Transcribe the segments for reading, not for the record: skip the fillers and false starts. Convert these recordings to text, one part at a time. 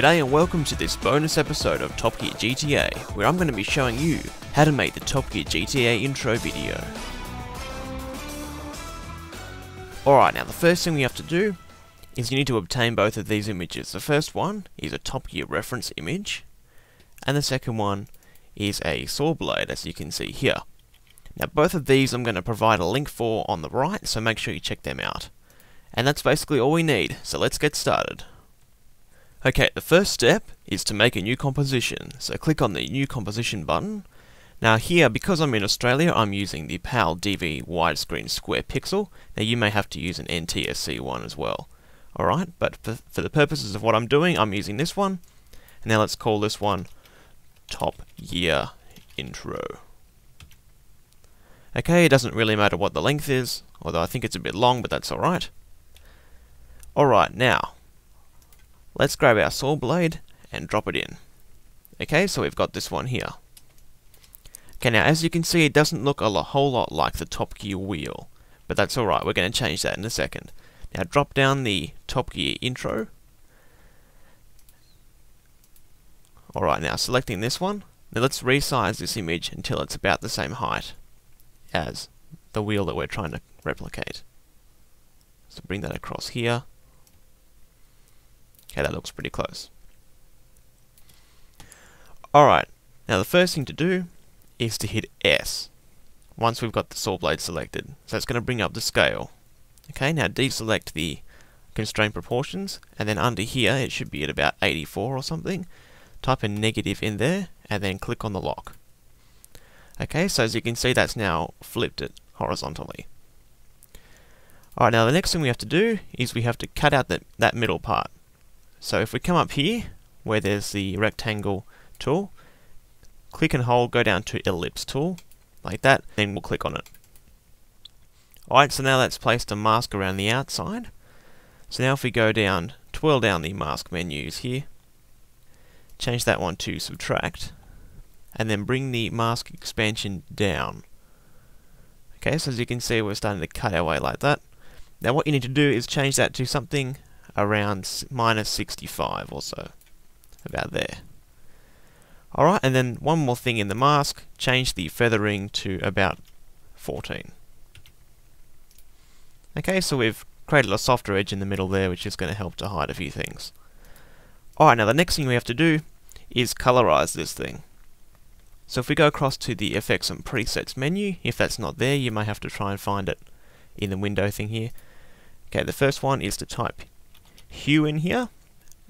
G'day and welcome to this bonus episode of Top Gear GTA, where I'm going to be showing you how to make the Top Gear GTA intro video. Alright, now the first thing we have to do is you need to obtain both of these images. The first one is a Top Gear reference image, and the second one is a saw blade, as you can see here. Now both of these I'm going to provide a link for on the right, so make sure you check them out. And that's basically all we need, so let's get started. Okay, the first step is to make a new composition, so click on the New Composition button. Now here, because I'm in Australia, I'm using the PAL DV widescreen square pixel. Now you may have to use an NTSC one as well. Alright, but for the purposes of what I'm doing, I'm using this one. And now let's call this one Top Gear Intro. Okay, it doesn't really matter what the length is, although I think it's a bit long, but that's alright. Alright, now let's grab our saw blade and drop it in. Okay, so we've got this one here. Okay, now as you can see, it doesn't look a whole lot like the Top Gear wheel, but that's alright, we're going to change that in a second. Now drop down the Top Gear intro. Alright, now selecting this one. Now let's resize this image until it's about the same height as the wheel that we're trying to replicate. So bring that across here. Okay, that looks pretty close. Alright, now the first thing to do is to hit S once we've got the saw blade selected. So it's going to bring up the scale. Okay, now deselect the constraint proportions, and then under here it should be at about 84 or something. Type a negative in there, and then click on the lock. Okay, so as you can see, that's now flipped it horizontally. Alright, now the next thing we have to do is we have to cut out that middle part. So if we come up here, where there's the rectangle tool, click and hold, go down to ellipse tool, like that, then we'll click on it. Alright, so now that's placed a mask around the outside. So now if we go down, twirl down the mask menus here, change that one to subtract, and then bring the mask expansion down. Okay, so as you can see, we're starting to cut our way like that. Now what you need to do is change that to something around minus 65 or so, about there. Alright, and then one more thing in the mask, change the feathering to about 14. Okay, so we've created a softer edge in the middle there, which is going to help to hide a few things. Alright, now the next thing we have to do is colorize this thing. So if we go across to the Effects and Presets menu, if that's not there, you may have to try and find it in the window thing here. Okay, the first one is to type hue in here.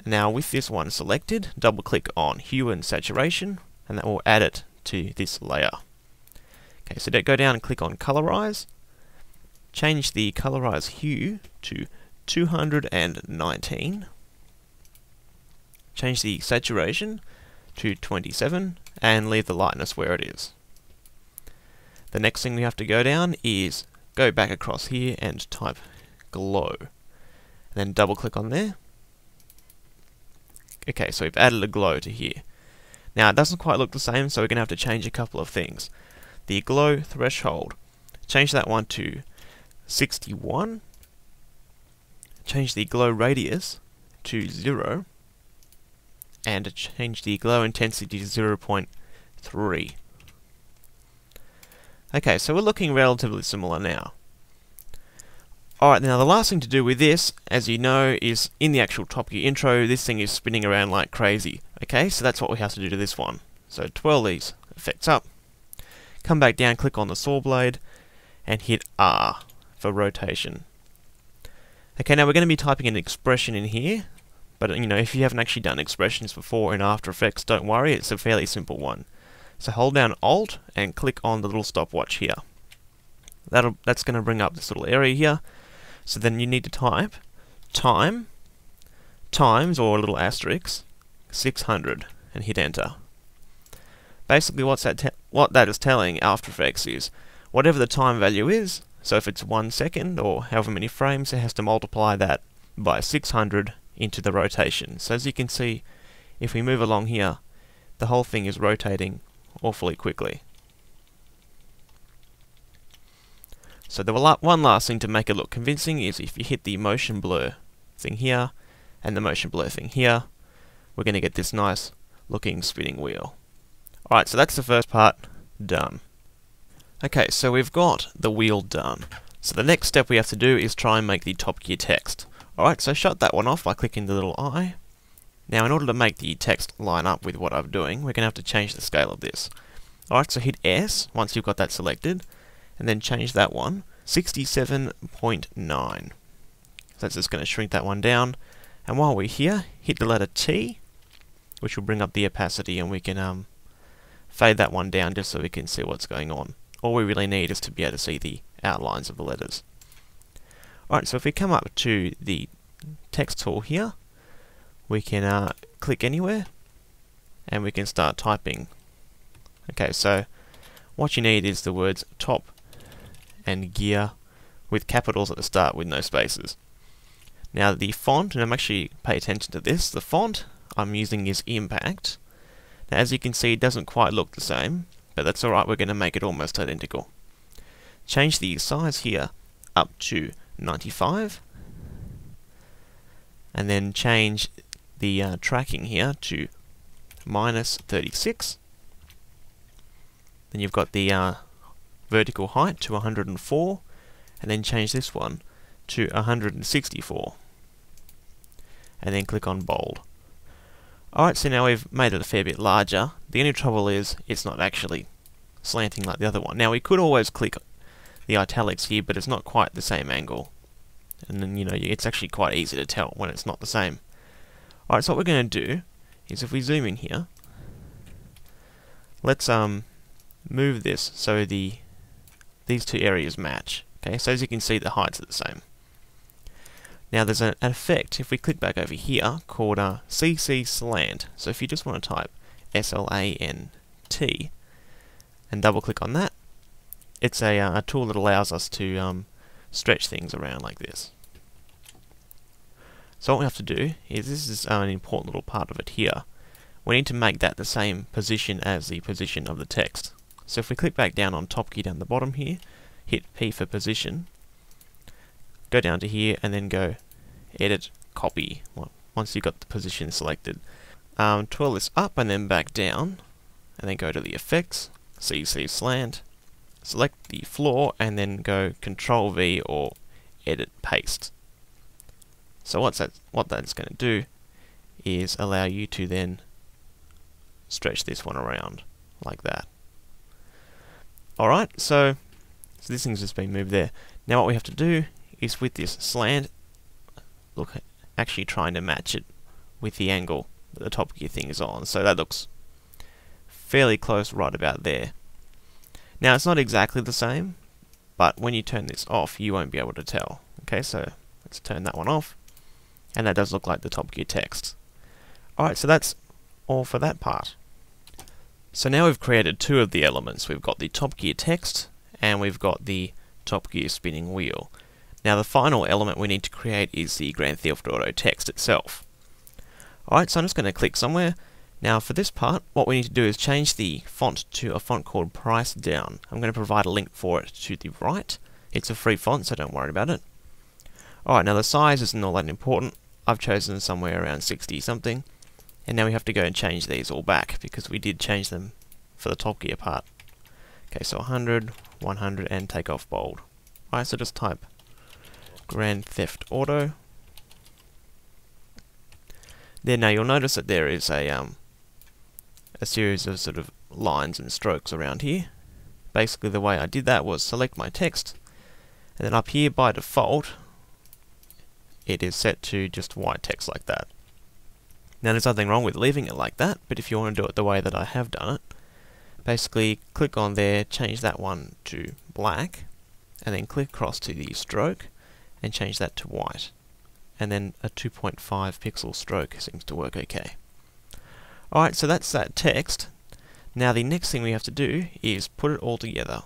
Now with this one selected, double click on hue and saturation, and that will add it to this layer. Okay, so go down and click on colorize, change the colorize hue to 219, change the saturation to 27, and leave the lightness where it is. The next thing we have to go down is go back across here and type glow. And then double click on there. Okay, so we've added a glow to here. Now it doesn't quite look the same, so we're going to have to change a couple of things. The glow threshold, change that one to 61. Change the glow radius to 0. And change the glow intensity to 0.3. Okay, so we're looking relatively similar now. Alright, now the last thing to do with this, as you know, is in the actual Top Gear intro, this thing is spinning around like crazy. Okay, so that's what we have to do to this one. So twirl these effects up, come back down, click on the saw blade, and hit R for rotation. Okay, now we're going to be typing an expression in here, but you know, if you haven't actually done expressions before in After Effects, don't worry, it's a fairly simple one. So hold down Alt and click on the little stopwatch here. That's going to bring up this little area here. So then you need to type time times, or a little asterisk, 600, and hit enter. Basically what that is telling After Effects is whatever the time value is, so if it's 1 second or however many frames, it has to multiply that by 600 into the rotation. So as you can see, if we move along here, the whole thing is rotating awfully quickly. So the one last thing to make it look convincing is if you hit the motion blur thing here, and the motion blur thing here, we're going to get this nice looking spinning wheel. Alright, so that's the first part done. Okay, so we've got the wheel done. So the next step we have to do is try and make the Top Gear text. Alright, so shut that one off by clicking the little eye. Now in order to make the text line up with what I'm doing, we're going to have to change the scale of this. Alright, so hit S once you've got that selected, and then change that one, 67.9. So that's just going to shrink that one down, and while we're here, hit the letter T, which will bring up the opacity, and we can fade that one down just so we can see what's going on. All we really need is to be able to see the outlines of the letters. Alright, so if we come up to the text tool here, we can click anywhere, and we can start typing. Okay, so what you need is the words top and gear with capitals at the start with no spaces. Now the font, and I'm actually paying attention to this, the font I'm using is Impact. Now as you can see it doesn't quite look the same, but that's alright, we're going to make it almost identical. Change the size here up to 95, and then change the tracking here to -36. Then you've got the vertical height to 104, and then change this one to 164, and then click on bold. Alright, so now we've made it a fair bit larger. The only trouble is it's not actually slanting like the other one. Now we could always click the italics here, but it's not quite the same angle, and then, you know, it's actually quite easy to tell when it's not the same. Alright, so what we're going to do is if we zoom in here, let's move this so these two areas match. Okay, so as you can see the heights are the same. Now there's an effect, if we click back over here, called CC Slant. So if you just want to type SLANT and double click on that, it's a tool that allows us to stretch things around like this. So what we have to do is, this is an important little part of it here, we need to make that the same position as the position of the text. So if we click back down on Top Gear down the bottom here, hit P for position, go down to here and then go edit copy once you've got the position selected. Twirl this up and then back down, and then go to the effects, CC Slant, select the floor and then go Control V or edit paste. So what that's going to do is allow you to then stretch this one around like that. Alright, so this thing's just been moved there. Now what we have to do is with this slant, look, actually trying to match it with the angle that the Top Gear thing is on. So that looks fairly close right about there. Now it's not exactly the same, but when you turn this off you won't be able to tell. Okay, so let's turn that one off, and that does look like the Top Gear text. Alright, so that's all for that part. So now we've created two of the elements. We've got the Top Gear text and we've got the Top Gear spinning wheel. Now the final element we need to create is the Grand Theft Auto text itself. Alright, so I'm just going to click somewhere. Now for this part, what we need to do is change the font to a font called PriceDown. I'm going to provide a link for it to the right. It's a free font, so don't worry about it. Alright, now the size isn't all that important. I've chosen somewhere around 60 something. And now we have to go and change these all back because we did change them for the Top Gear part. Okay, so 100, 100, and take off bold. Alright, so just type Grand Theft Auto. There, now you'll notice that there is a series of sort of lines and strokes around here. Basically the way I did that was select my text, and then up here by default it is set to just white text like that. Now there's nothing wrong with leaving it like that, but if you want to do it the way that I have done it, basically click on there, change that one to black, and then click across to the stroke and change that to white. And then a 2.5 pixel stroke seems to work okay. Alright, so that's that text. Now the next thing we have to do is put it all together.